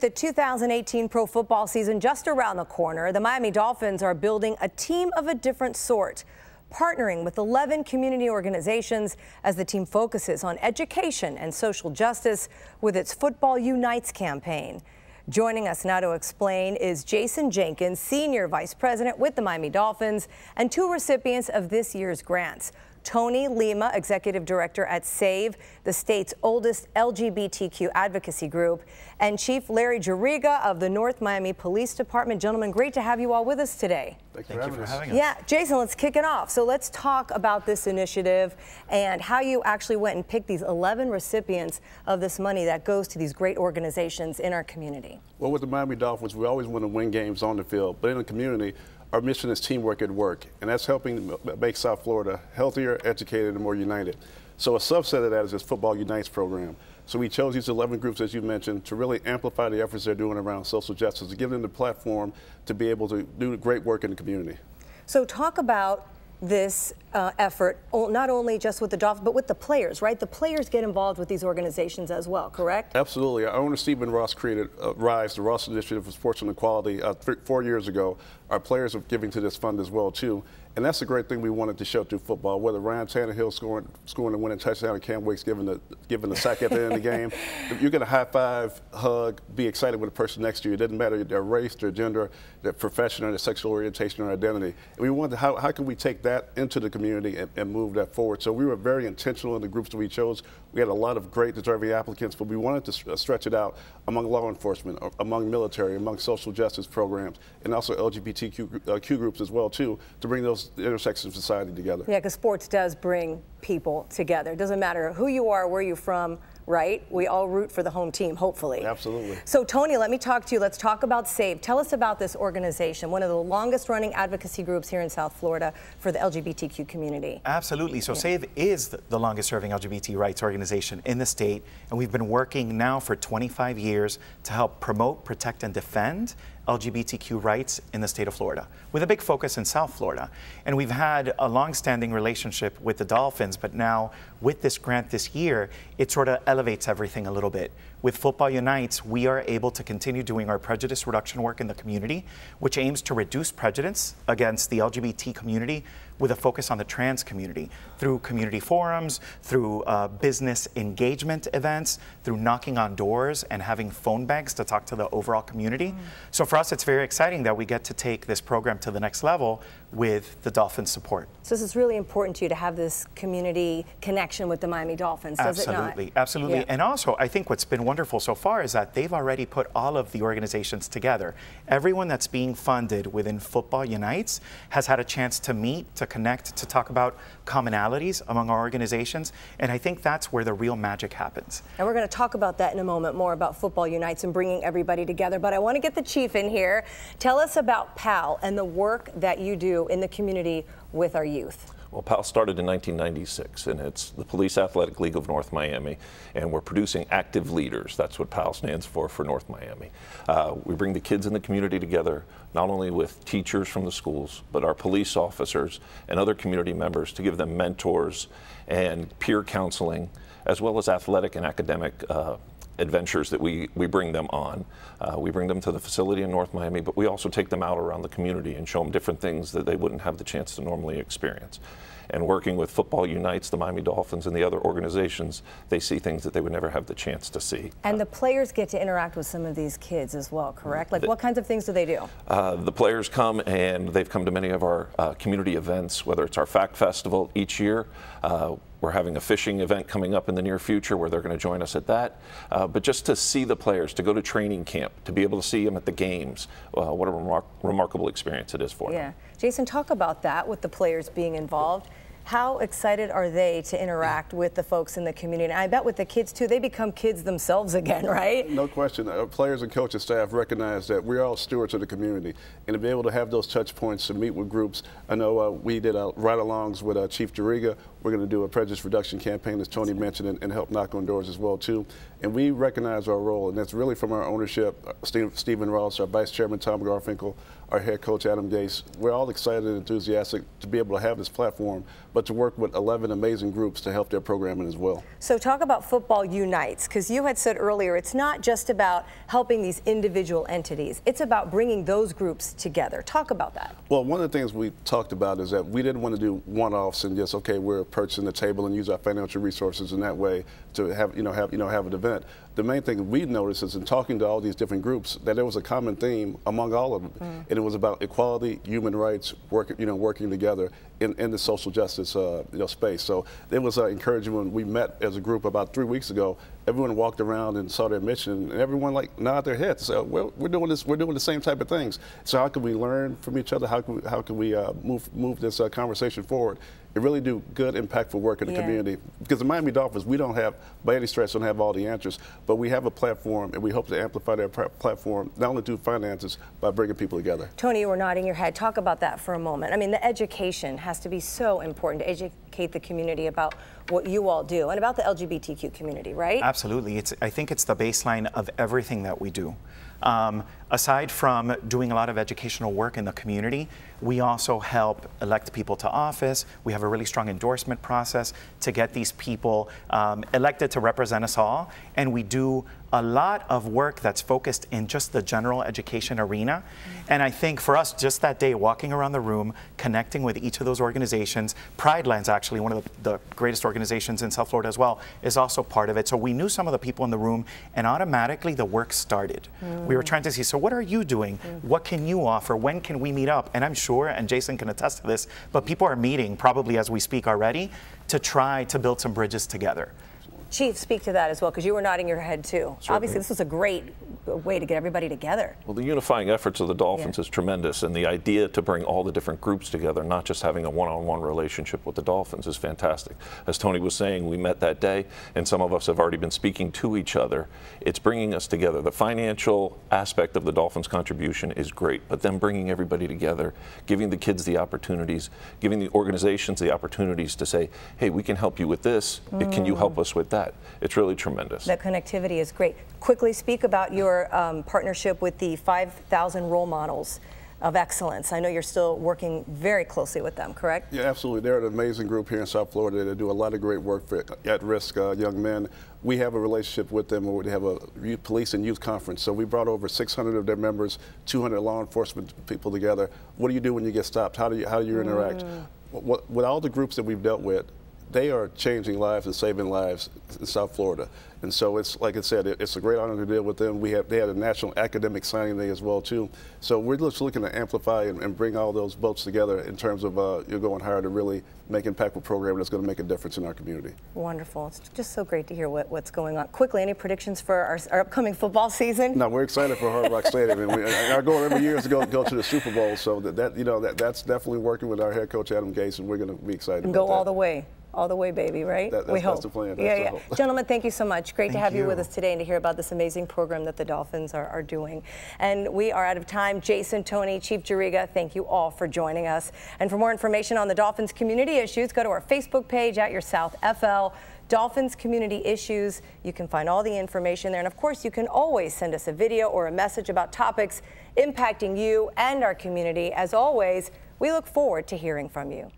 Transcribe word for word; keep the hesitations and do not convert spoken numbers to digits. The two thousand eighteen pro football season just around the corner, the Miami Dolphins are building a team of a different sort, partnering with eleven community organizations as the team focuses on education and social justice with its Football Unites campaign. Joining us now to explain is Jason Jenkins, Senior Vice President with the Miami Dolphins and two recipients of this year's grants. Tony Lima, Executive Director at SAVE, the state's oldest L G B T Q advocacy group, and Chief Larry Juriga of the North Miami Police Department. Gentlemen, great to have you all with us today. Thank, Thank you for having us. Yeah, Jason, let's kick it off. So let's talk about this initiative and how you actually went and picked these eleven recipients of this money that goes to these great organizations in our community. Well, with the Miami Dolphins, we always want to win games on the field, but in the community, our mission is teamwork at work, and that's helping make South Florida healthier, educated, and more united. So a subset of that is this Football Unites program. So we chose these eleven groups, as you mentioned, to really amplify the efforts they're doing around social justice, to give them the platform to be able to do great work in the community. So talk about this uh, effort, not only just with the Dolphins, but with the players, right? The players get involved with these organizations as well, correct? Absolutely. Our owner, Stephen Ross, created uh, RISE, the Ross Initiative for Sports and Equality, uh, three, four years ago. Our players are giving to this fund as well, too. And that's the great thing we wanted to show through football, whether Ryan Tannehill scoring, scoring the winning touchdown and Cam Wicks giving the, giving the sack at the end of the game. You're going to high-five, hug, be excited with the person next to you. It doesn't matter their race, their gender, their profession, or their sexual orientation or identity. And we wanted to, how, how can we take that into the community and, and move that forward? So we were very intentional in the groups that we chose. We had a lot of great deserving applicants, but we wanted to stretch it out among law enforcement, among military, among social justice programs, and also L G B T Q uh, Q groups as well, too, to bring those the intersection of society together. Yeah, because sports does bring people together. It doesn't matter who you are, where you're from, right? We all root for the home team, hopefully. Absolutely. So, Tony, let me talk to you. Let's talk about SAVE. Tell us about this organization, one of the longest-running advocacy groups here in South Florida for the L G B T Q community. Absolutely. So, yeah. SAVE is the longest-serving L G B T rights organization in the state, and we've been working now for twenty-five years to help promote, protect, and defend L G B T Q rights in the state of Florida, with a big focus in South Florida. And we've had a long-standing relationship with the Dolphins, but now with this grant this year, it sort of elevates everything a little bit. With Football Unites, we are able to continue doing our prejudice reduction work in the community, which aims to reduce prejudice against the L G B T community with a focus on the trans community, through community forums, through uh, business engagement events, through knocking on doors and having phone banks to talk to the overall community. Mm. So for us, it's very exciting that we get to take this program to the next level with the Dolphins' support. So this is really important to you to have this community connection with the Miami Dolphins, does it not? Absolutely, absolutely. Yeah. And also, I think what's been wonderful so far is that they've already put all of the organizations together. Everyone that's being funded within Football Unites has had a chance to meet, to connect, to talk about commonalities among our organizations. And I think that's where the real magic happens. And we're going to talk about that in a moment, more about Football Unites and bringing everybody together. But I want to get the Chief in here. Tell us about PAL and the work that you do in the community with our youth. Well, PAL started in nineteen ninety-six, and it's the Police Athletic League of North Miami, and we're producing active leaders. That's what PAL stands for, for North Miami. Uh, we bring the kids in the community together, not only with teachers from the schools, but our police officers and other community members to give them mentors and peer counseling, as well as athletic and academic uh, adventures that we, we bring them on. Uh, we bring them to the facility in North Miami, but we also take them out around the community and show them different things that they wouldn't have the chance to normally experience. And working with Football Unites, the Miami Dolphins, and the other organizations, they see things that they would never have the chance to see. And the players get to interact with some of these kids as well, correct? Like, the, what kinds of things do they do? Uh, the players come, and they've come to many of our uh, community events, whether it's our Fact Festival each year. Uh, we're having a fishing event coming up in the near future where they're going to join us at that. Uh, but just to see the players, to go to training camp, to be able to see them at the games, uh, what a remar remarkable experience it is for yeah. them. Jason, talk about that with the players being involved. How excited are they to interact with the folks in the community? And I bet with the kids, too, they become kids themselves again, right? No question. Our players and coaches staff recognize that we're all stewards of the community. And to be able to have those touch points to meet with groups, I know uh, we did uh, ride-alongs with uh, Chief Juriga. We're going to do a prejudice reduction campaign, as Tony mentioned, and, and help knock on doors as well, too. And we recognize our role, and that's really from our ownership, Steve, Stephen Ross, our Vice Chairman, Tom Garfinkel, our head coach, Adam Gase. We're all excited and enthusiastic to be able to have this platform, but to work with eleven amazing groups to help their programming as well. So talk about Football Unites, because you had said earlier, it's not just about helping these individual entities. It's about bringing those groups together. Talk about that. Well, one of the things we talked about is that we didn't want to do one-offs and just, okay, we're purchasing the table and use our financial resources in that way to have, you know, have, you know, have an event. The main thing we noticed is in talking to all these different groups that there was a common theme among all of them, mm. and it was about equality, human rights, work, you know, working together in, in the social justice uh, you know, space. So it was uh, encouraging when we met as a group about three weeks ago. Everyone walked around and saw their mission, and everyone like nodded their heads. So, well, we're doing this. We're doing the same type of things. So how can we learn from each other? How can we, how can we uh, move move this uh, conversation forward? And really do good, impactful work in the yeah. community. Because the Miami Dolphins, we don't have, by any stretch, don't have all the answers, but we have a platform, and we hope to amplify that platform not only through finances, by bringing people together. Tony, you were nodding your head. Talk about that for a moment. I mean, the education has to be so important to educate the community about what you all do and about the L G B T Q community, right? Absolutely. It's, I think it's the baseline of everything that we do. Um, aside from doing a lot of educational work in the community, we also help elect people to office. We have a really strong endorsement process to get these people um, elected to represent us all. And we do a lot of work that's focused in just the general education arena. And I think for us, just that day, walking around the room, connecting with each of those organizations, Pride Lands, actually, one of the, the greatest organizations in South Florida as well, is also part of it. So we knew some of the people in the room, and automatically the work started. Mm. We were trying to see, so what are you doing? Mm. What can you offer? When can we meet up? And I'm sure, and Jason can attest to this, but people are meeting probably as we speak already to try to build some bridges together. Chief, speak to that as well, because you were nodding your head too. Certainly. Obviously, this was a great way to get everybody together. Well, the unifying efforts of the Dolphins yeah. is tremendous, and the idea to bring all the different groups together, not just having a one-on-one relationship with the Dolphins, is fantastic. As Tony was saying, we met that day, and some of us have already been speaking to each other. It's bringing us together. The financial aspect of the Dolphins' contribution is great, but then bringing everybody together, giving the kids the opportunities, giving the organizations the opportunities to say, hey, we can help you with this. Mm. Can you help us with that? It's really tremendous. That connectivity is great. Quickly speak about your um, partnership with the five thousand Role Models of Excellence. I know you're still working very closely with them, correct? Yeah, absolutely. They're an amazing group here in South Florida. They do a lot of great work for at-risk uh, young men. We have a relationship with them where we have a youth police and youth conference. So we brought over six hundred of their members, two hundred law enforcement people together. What do you do when you get stopped? How do you, how do you interact? Mm. What, with all the groups that we've dealt with, they are changing lives and saving lives in South Florida. And so it's, like I said, it, it's a great honor to deal with them. We have, they had a national academic signing day as well, too. So we're just looking to amplify and, and bring all those boats together in terms of uh, you're going higher to really make an impactful program that's going to make a difference in our community. Wonderful. It's just so great to hear what, what's going on. Quickly, any predictions for our, our upcoming football season? No, we're excited for Hard Rock Stadium. And we, our goal every year is to go, go to the Super Bowl. So that, that you know, that, that's definitely working with our head coach, Adam Gase, and we're going to be excited and about go that. all the way. All the way, baby, right? That, that's, we hope. That's the plan. That's yeah, yeah. Hope. Gentlemen, thank you so much. Great thank to have you. you with us today and to hear about this amazing program that the Dolphins are, are doing. And we are out of time. Jason, Tony, Chief Juriga, thank you all for joining us. And for more information on the Dolphins community issues, go to our Facebook page at Your South F L. Dolphins Community Issues. You can find all the information there. And of course, you can always send us a video or a message about topics impacting you and our community. As always, we look forward to hearing from you.